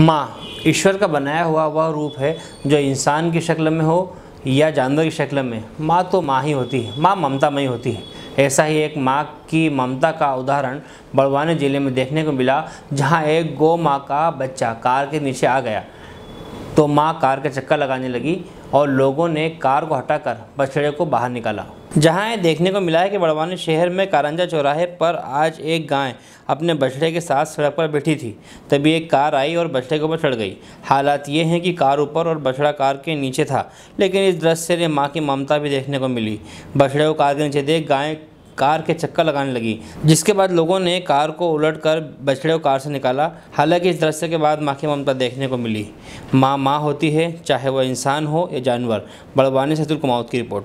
माँ ईश्वर का बनाया हुआ वह रूप है जो इंसान की शक्ल में हो या जानवर की शक्ल में, माँ तो माँ ही होती है। माँ ममतामयी होती है। ऐसा ही एक माँ की ममता का उदाहरण बड़वानी ज़िले में देखने को मिला, जहाँ एक गौ माँ का बच्चा कार के नीचे आ गया तो माँ कार का चक्कर लगाने लगी और लोगों ने कार को हटाकर बछड़े को बाहर निकाला। जहाँ ये देखने को मिला है कि बड़वानी शहर में कारंजा चौराहे पर आज एक गाय अपने बछड़े के साथ सड़क पर बैठी थी, तभी एक कार आई और बछड़े के ऊपर चढ़ गई। हालात ये हैं कि कार ऊपर और बछड़ा कार के नीचे था, लेकिन इस दृश्य से माँ की ममता भी देखने को मिली। बछड़े को कार के नीचे देख गाय कार के चक्कर लगाने लगी, जिसके बाद लोगों ने कार को उलटकर बछड़े को कार से निकाला। हालांकि इस दृश्य के बाद माँ की ममता देखने को मिली। माँ माँ होती है, चाहे वह इंसान हो या जानवर। बड़वानी से अतुल कुमार की रिपोर्ट।